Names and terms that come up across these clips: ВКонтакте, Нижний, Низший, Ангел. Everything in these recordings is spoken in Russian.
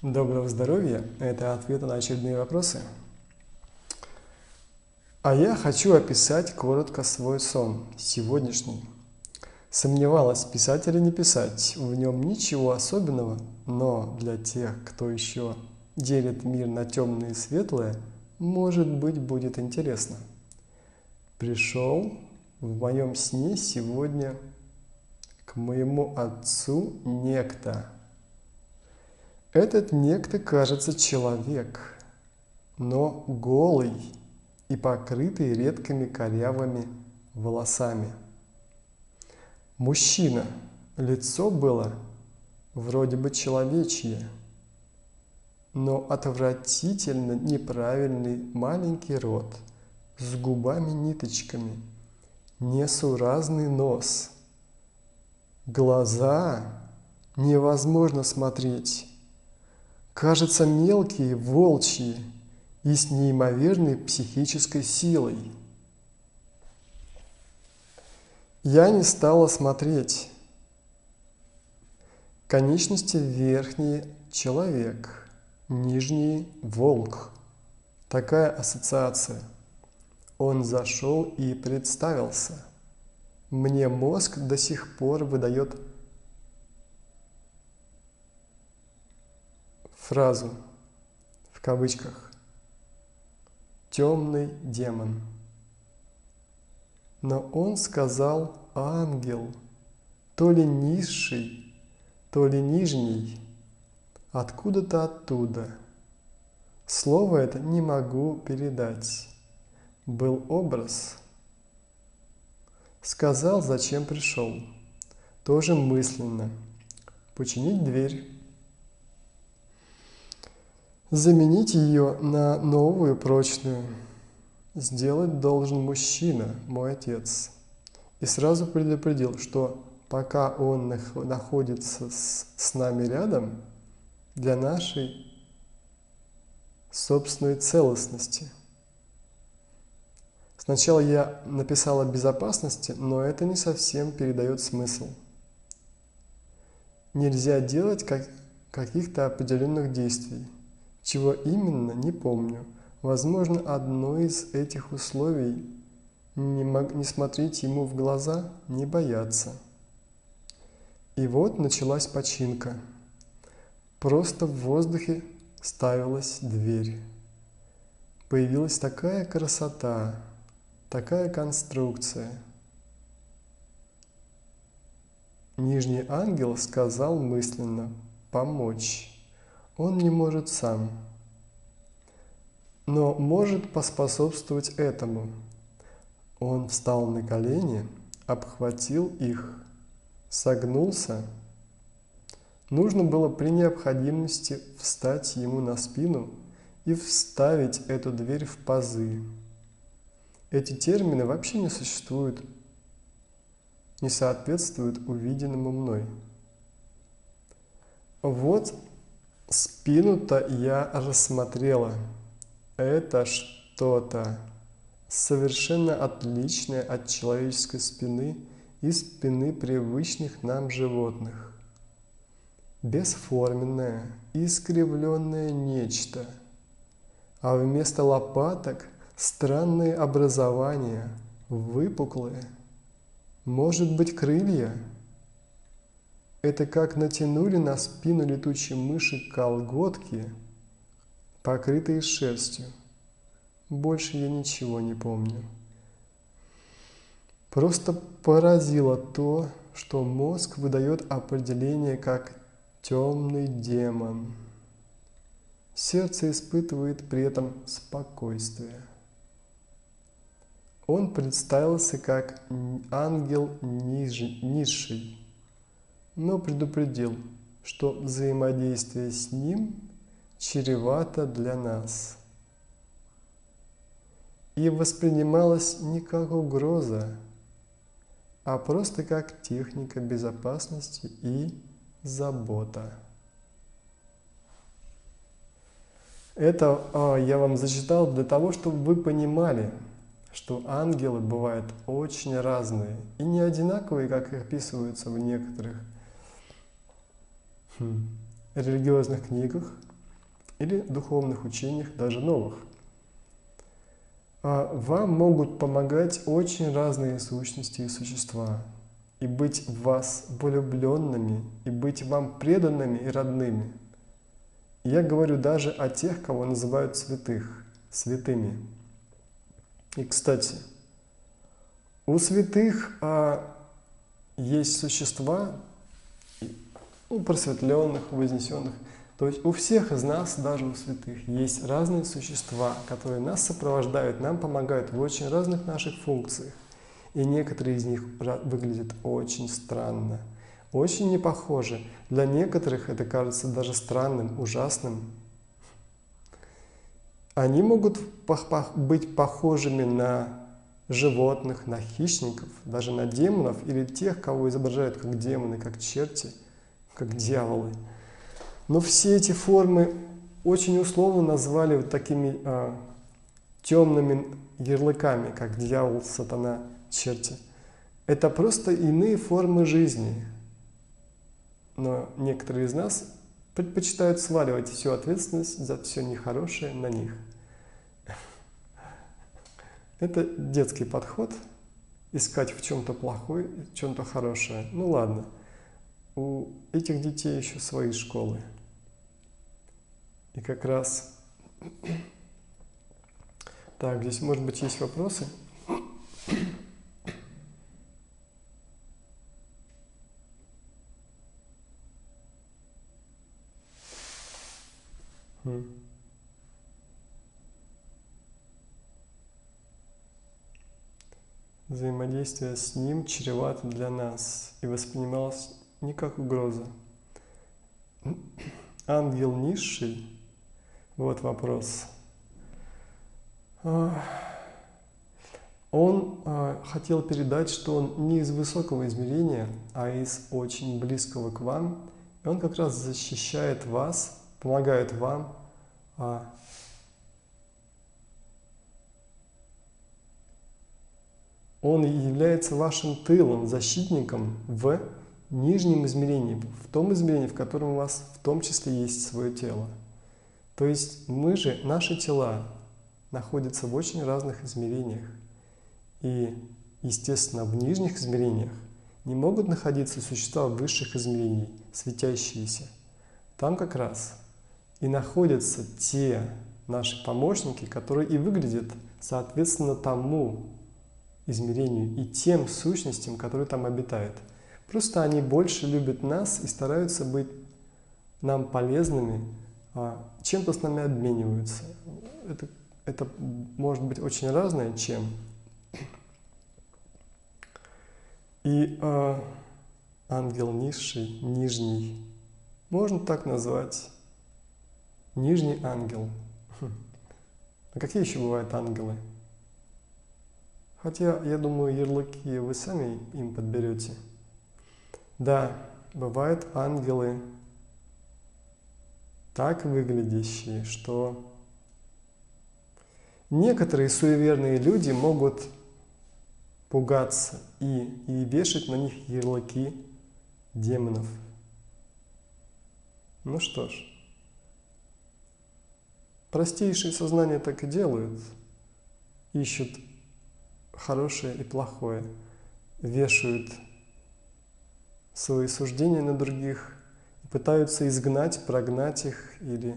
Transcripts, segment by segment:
Доброго здоровья! Это ответы на очередные вопросы. А я хочу описать коротко свой сон, сегодняшний. Сомневалась, писать или не писать, в нем ничего особенного, но для тех, кто еще делит мир на темное и светлое, может быть, будет интересно. Пришел в моем сне сегодня к моему отцу некто. Этот некто кажется человек, но голый и покрытый редкими корявыми волосами. Мужчина, лицо было вроде бы человечье, но отвратительно неправильный маленький рот с губами-ниточками, несуразный нос, глаза невозможно смотреть. Кажется, мелкие, волчьи и с неимоверной психической силой. Я не стала смотреть. Конечности верхние – человек, нижние – волк. Такая ассоциация. Он зашел и представился. Мне мозг до сих пор выдает фразу, в кавычках, «темный демон». Но он сказал «ангел», то ли низший, то ли нижний, откуда-то оттуда. Слово это не могу передать. Был образ. Сказал, зачем пришел. Тоже мысленно. Починить дверь. Заменить ее на новую, прочную. Сделать должен мужчина, мой отец. И сразу предупредил, что пока он находится с нами рядом, для нашей собственной целостности. Сначала я написала «безопасности», но это не совсем передает смысл. Нельзя делать каких-то определенных действий. Чего именно, не помню. Возможно, одно из этих условий – не смотреть ему в глаза, не бояться. И вот началась починка. Просто в воздухе ставилась дверь. Появилась такая красота, такая конструкция. Нижний ангел сказал мысленно «помочь». Он не может сам, но может поспособствовать этому. Он встал на колени, обхватил их, согнулся. Нужно было при необходимости встать ему на спину и вставить эту дверь в пазы. Эти термины вообще не существуют, не соответствуют увиденному мной. Вот. Спину-то я рассмотрела. Это что-то совершенно отличное от человеческой спины и спины привычных нам животных. Бесформенное, искривленное нечто. А вместо лопаток странные образования, выпуклые. Может быть, крылья? Это как натянули на спину летучей мыши колготки, покрытые шерстью. Больше я ничего не помню. Просто поразило то, что мозг выдает определение как «темный демон». Сердце испытывает при этом спокойствие. Он представился как ангел низший. Но предупредил, что взаимодействие с ним чревато для нас. И воспринималось не как угроза, а просто как техника безопасности и забота. Это я вам зачитал для того, чтобы вы понимали, что ангелы бывают очень разные и не одинаковые, как их описываются в некоторых религиозных книгах. или духовных учениях, даже новых. Вам могут помогать очень разные сущности и существа, и быть в вас влюбленными, и быть вам преданными и родными. Я говорю даже о тех, кого называют святыми. И, кстати, у святых есть существа, у просветленных, вознесенных. То есть у всех из нас, даже у святых, есть разные существа, которые нас сопровождают, нам помогают в очень разных наших функциях. И некоторые из них выглядят очень странно, очень не похожи. Для некоторых это кажется даже странным, ужасным. Они могут быть похожими на животных, на хищников, даже на демонов или тех, кого изображают как демоны, как черти, как дьяволы. Но все эти формы очень условно назвали вот такими темными ярлыками, как дьявол, сатана, черти. Это просто иные формы жизни. Но некоторые из нас предпочитают сваливать всю ответственность за все нехорошее на них. Это детский подход, искать в чем-то плохое, в чем-то хорошее. Ну ладно, у этих детей еще свои школы. И как раз... Так, здесь, может быть, есть вопросы? Взаимодействие с ним чревато для нас и воспринималось не как угроза. Ангел низший? Вот вопрос. Он хотел передать, что он не из высокого измерения, а из очень близкого к вам. И он как раз защищает вас, помогает вам Он является вашим тылом, защитником в нижнем измерении, в том измерении, в котором у вас в том числе есть свое тело. То есть мы же, наши тела находятся в очень разных измерениях. И, естественно, в нижних измерениях не могут находиться существа высших измерений, светящиеся. Там как раз и находятся те наши помощники, которые и выглядят соответственно тому, измерению и тем сущностям, которые там обитают. Просто они больше любят нас и стараются быть нам полезными, чем-то с нами обмениваются. Это может быть очень разное чем. И ангел низший, нижний, можно так назвать, нижний ангел. А какие еще бывают ангелы? Хотя, я думаю, ярлыки вы сами им подберете. Да, бывают ангелы так выглядящие, что некоторые суеверные люди могут пугаться и вешать на них ярлыки демонов. Ну что ж, простейшие сознания так и делают, ищут хорошее и плохое, вешают свои суждения на других, пытаются изгнать, прогнать их или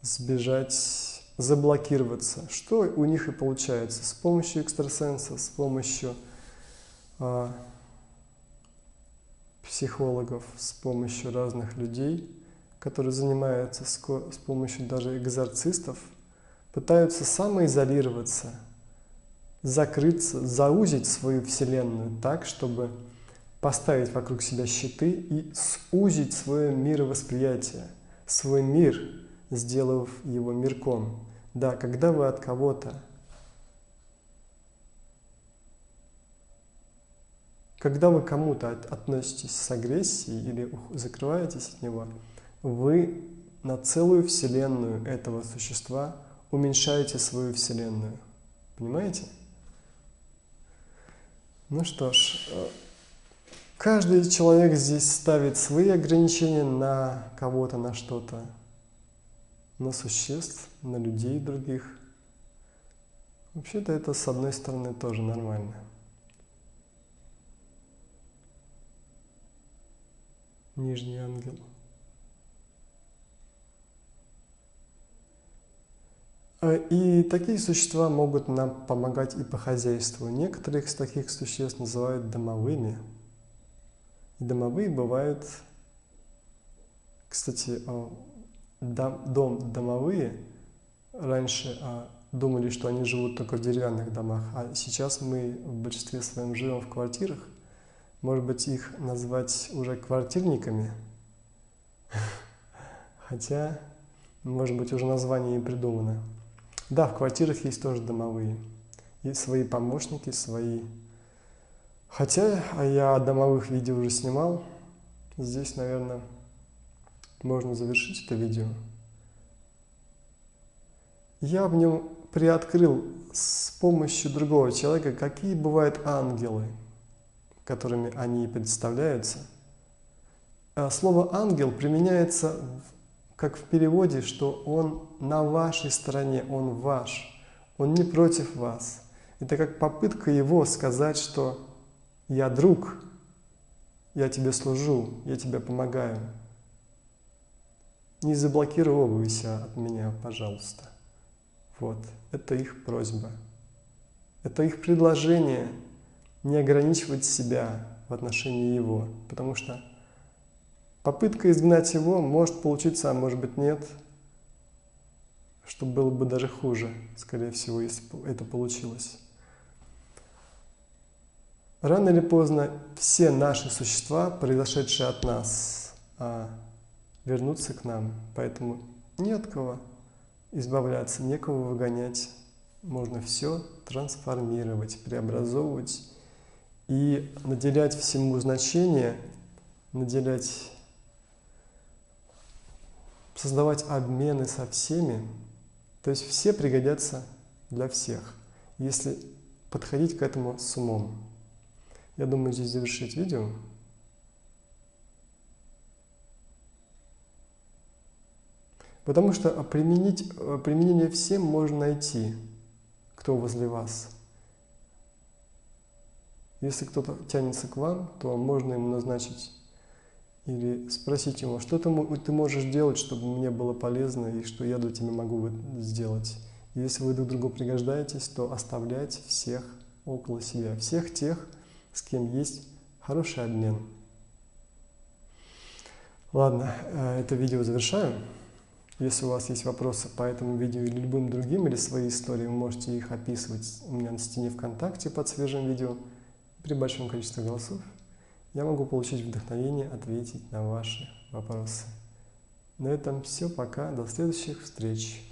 сбежать, заблокироваться. Что у них и получается с помощью экстрасенсов, с помощью психологов, с помощью разных людей, которые занимаются с помощью даже экзорцистов, пытаются самоизолироваться, закрыться, заузить свою Вселенную так, чтобы поставить вокруг себя щиты и сузить свое мировосприятие, свой мир, сделав его мирком. Да, когда вы от кого-то, когда вы кому-то относитесь с агрессией или закрываетесь от него, вы на целую Вселенную этого существа уменьшаете свою Вселенную. Понимаете? Ну что ж, каждый человек здесь ставит свои ограничения на кого-то, на что-то. на существ, на людей других. Вообще-то это, с одной стороны, тоже нормально. Нижний ангел. И такие существа могут нам помогать и по хозяйству. Некоторых из таких существ называют домовыми. И домовые бывают, кстати, домовые раньше думали, что они живут только в деревянных домах, а сейчас мы в большинстве своем живем в квартирах. Может быть, их назвать уже квартирниками, хотя, может быть, уже название им придумано. Да, в квартирах есть тоже домовые, и свои помощники, свои. Хотя я домовых видео уже снимал, здесь, наверное, можно завершить это видео. Я в нем приоткрыл с помощью другого человека, какие бывают ангелы, которыми они представляются. Слово «ангел» применяется как в переводе, что он на вашей стороне, он ваш, он не против вас. Это как попытка его сказать, что «я друг, я тебе служу, я тебе помогаю. Не заблокировывайся от меня, пожалуйста». Вот, это их просьба, это их предложение. Не ограничивать себя в отношении его, потому что попытка изгнать его может получиться, а может быть нет, что было бы даже хуже, скорее всего, если бы это получилось. Рано или поздно все наши существа, произошедшие от нас, вернутся к нам, поэтому не от кого избавляться, некого выгонять, можно все трансформировать, преобразовывать. И наделять всему значение, наделять, создавать обмены со всеми, то есть все пригодятся для всех, если подходить к этому с умом. Я думаю, здесь завершить видео. Потому что применение всем можно найти, кто возле вас. Если кто-то тянется к вам, то можно ему назначить или спросить его, что ты можешь делать, чтобы мне было полезно и что я для тебя могу сделать. Если вы друг другу пригождаетесь, то оставлять всех около себя, всех тех, с кем есть хороший обмен. Ладно, это видео завершаю. Если у вас есть вопросы по этому видео или любым другим, или свои истории, вы можете их описывать у меня на стене ВКонтакте под свежим видео. При большом количестве голосов я могу получить вдохновение ответить на ваши вопросы. На этом все, пока, до следующих встреч!